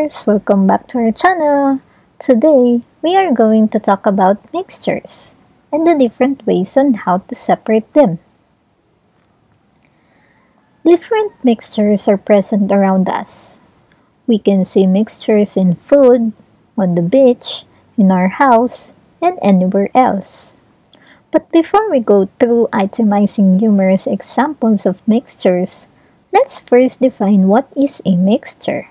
viewers, welcome back to our channel. Today, we are going to talk about mixtures and the different ways on how to separate them. Different mixtures are present around us. We can see mixtures in food, on the beach, in our house, and anywhere else. But before we go through itemizing numerous examples of mixtures, let's first define what is a mixture.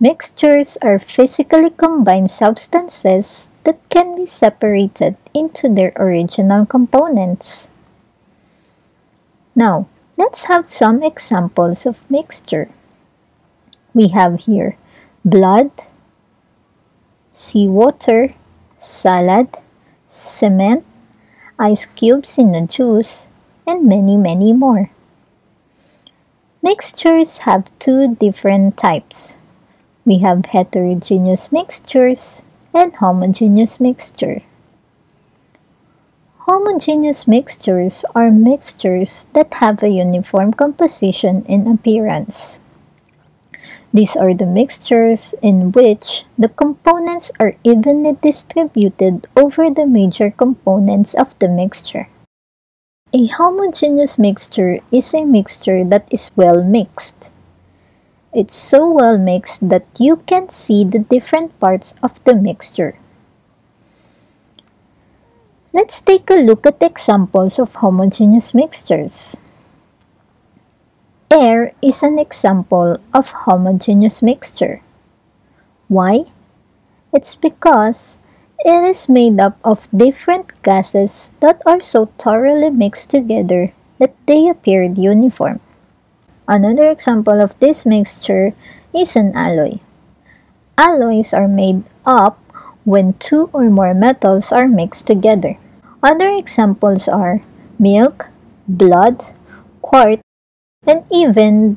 Mixtures are physically combined substances that can be separated into their original components. Now, let's have some examples of mixture. We have here blood, seawater, salad, cement, ice cubes in a juice, and many more. Mixtures have two different types. We have heterogeneous mixtures and homogeneous mixture. Homogeneous mixtures are mixtures that have a uniform composition and appearance. These are the mixtures in which the components are evenly distributed over the major components of the mixture. A homogeneous mixture is a mixture that is well mixed. It's so well mixed that you can see the different parts of the mixture. Let's take a look at examples of homogeneous mixtures. Air is an example of homogeneous mixture. Why? It's because it is made up of different gases that are so thoroughly mixed together that they appear uniform. Another example of this mixture is an alloy. Alloys are made up when two or more metals are mixed together. Other examples are milk, blood, quartz, and even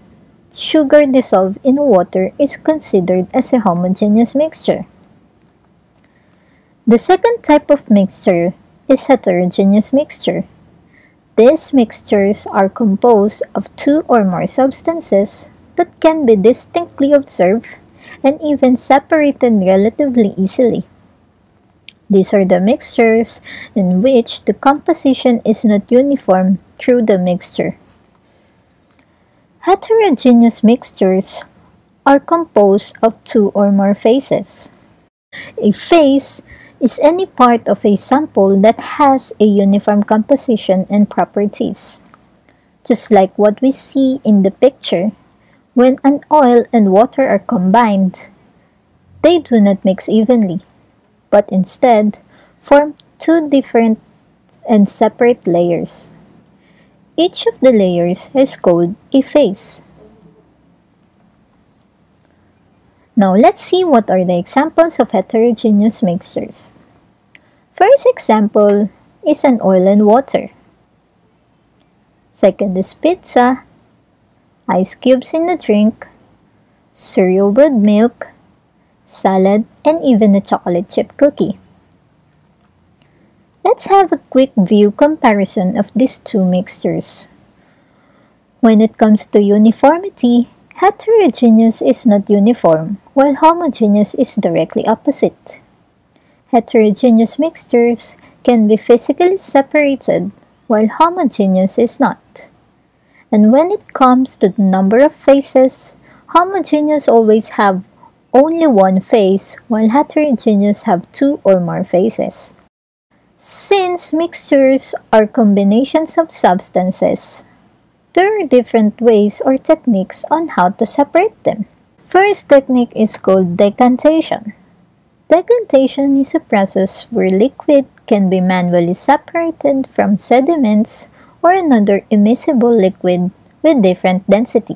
sugar dissolved in water is considered as a homogeneous mixture. The second type of mixture is heterogeneous mixture. These mixtures are composed of two or more substances that can be distinctly observed and even separated relatively easily. These are the mixtures in which the composition is not uniform through the mixture. Heterogeneous mixtures are composed of two or more phases. A phase is any part of a sample that has a uniform composition and properties. Just like what we see in the picture, when an oil and water are combined, they do not mix evenly, but instead form two different and separate layers. Each of the layers is called a phase. Now, let's see what are the examples of heterogeneous mixtures. First example is an oil and water. Second is pizza, ice cubes in a drink, cereal with milk, salad, and even a chocolate chip cookie. Let's have a quick view comparison of these two mixtures. When it comes to uniformity, heterogeneous is not uniform, while homogeneous is directly opposite. Heterogeneous mixtures can be physically separated, while homogeneous is not. And when it comes to the number of phases, homogeneous always have only one phase, while heterogeneous have two or more phases. Since mixtures are combinations of substances, there are different ways or techniques on how to separate them. First technique is called decantation. Decantation is a process where liquid can be manually separated from sediments or another immiscible liquid with different density.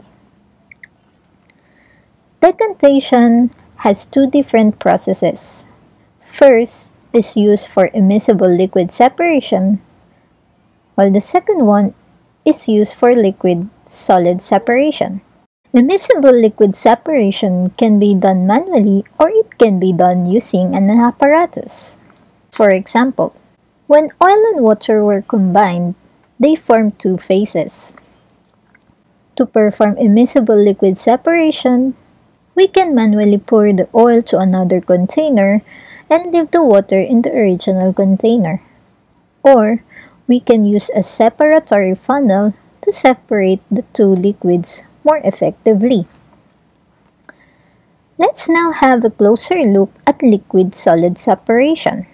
Decantation has two different processes. First is used for immiscible liquid separation, while the second one is used for liquid-solid separation. Immiscible liquid separation can be done manually or it can be done using an apparatus. For example, when oil and water were combined, they formed two phases. To perform immiscible liquid separation, we can manually pour the oil to another container and leave the water in the original container. Or, we can use a separatory funnel to separate the two liquids more effectively. Let's now have a closer look at liquid-solid separation.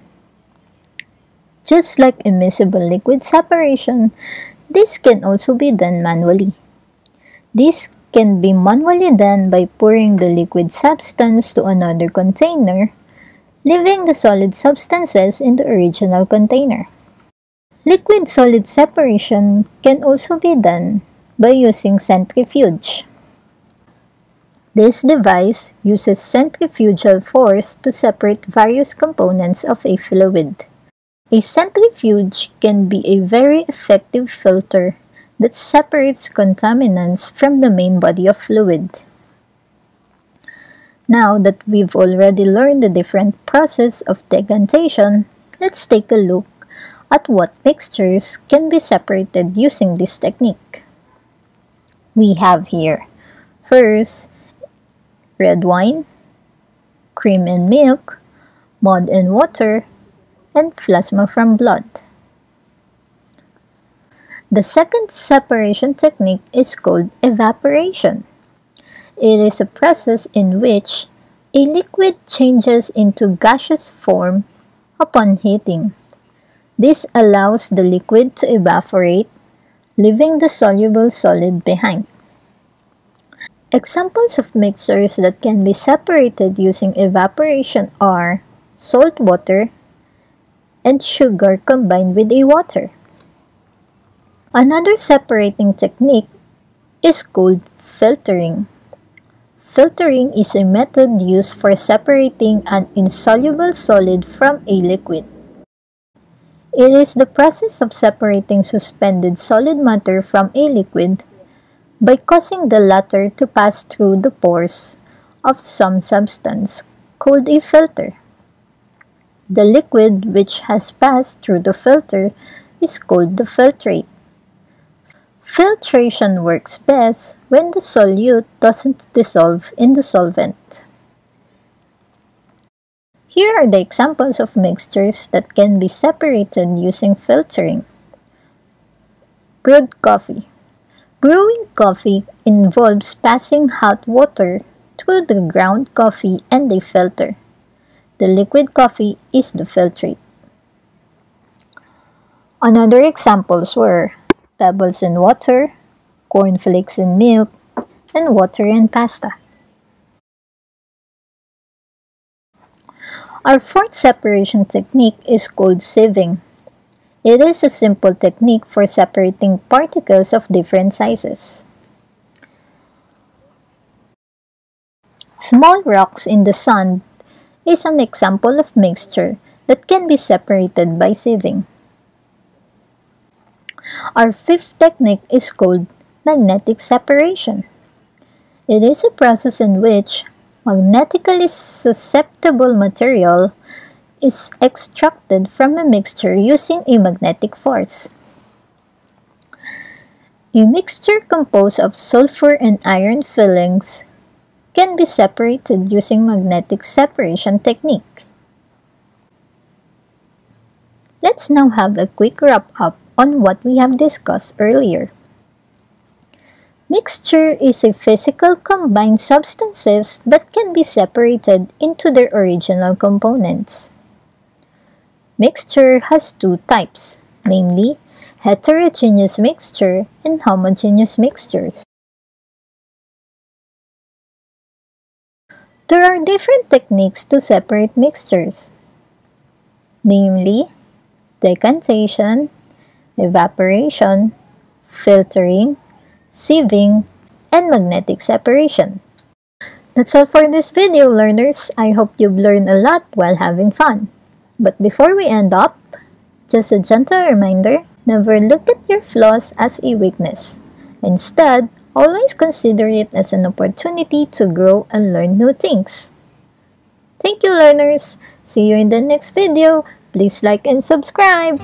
Just like immiscible liquid separation, this can also be done manually. This can be manually done by pouring the liquid substance to another container, leaving the solid substances in the original container. Liquid-solid separation can also be done by using centrifuge. This device uses centrifugal force to separate various components of a fluid. A centrifuge can be a very effective filter that separates contaminants from the main body of fluid. Now that we've already learned the different process of decantation, let's take a look at what mixtures can be separated using this technique. We have here, first, red wine, cream and milk, mud and water, and plasma from blood. The second separation technique is called evaporation. It is a process in which a liquid changes into gaseous form upon heating. This allows the liquid to evaporate, leaving the soluble solid behind. Examples of mixtures that can be separated using evaporation are salt water and sugar combined with a water. Another separating technique is called filtering. Filtering is a method used for separating an insoluble solid from a liquid. It is the process of separating suspended solid matter from a liquid by causing the latter to pass through the pores of some substance called a filter. The liquid which has passed through the filter is called the filtrate. Filtration works best when the solute doesn't dissolve in the solvent. Here are the examples of mixtures that can be separated using filtering. Brewed coffee. Brewing coffee involves passing hot water through the ground coffee and a filter. The liquid coffee is the filtrate. Another examples were pebbles and water, cornflakes and milk, and water and pasta. Our fourth separation technique is called sieving. It is a simple technique for separating particles of different sizes. Small rocks in the sand is an example of mixture that can be separated by sieving. Our fifth technique is called magnetic separation. It is a process in which magnetically susceptible material is extracted from a mixture using a magnetic force. A mixture composed of sulfur and iron fillings can be separated using magnetic separation technique. Let's now have a quick wrap-up on what we have discussed earlier. Mixture is a physical combined substances that can be separated into their original components. Mixture has two types, namely heterogeneous mixture and homogeneous mixtures. There are different techniques to separate mixtures, namely decantation, evaporation, filtering, sieving, and magnetic separation. That's all for this video, learners. I hope you've learned a lot while having fun. But before we end up, just a gentle reminder, never look at your flaws as a weakness. Instead, always consider it as an opportunity to grow and learn new things. Thank you, learners. See you in the next video. Please like and subscribe.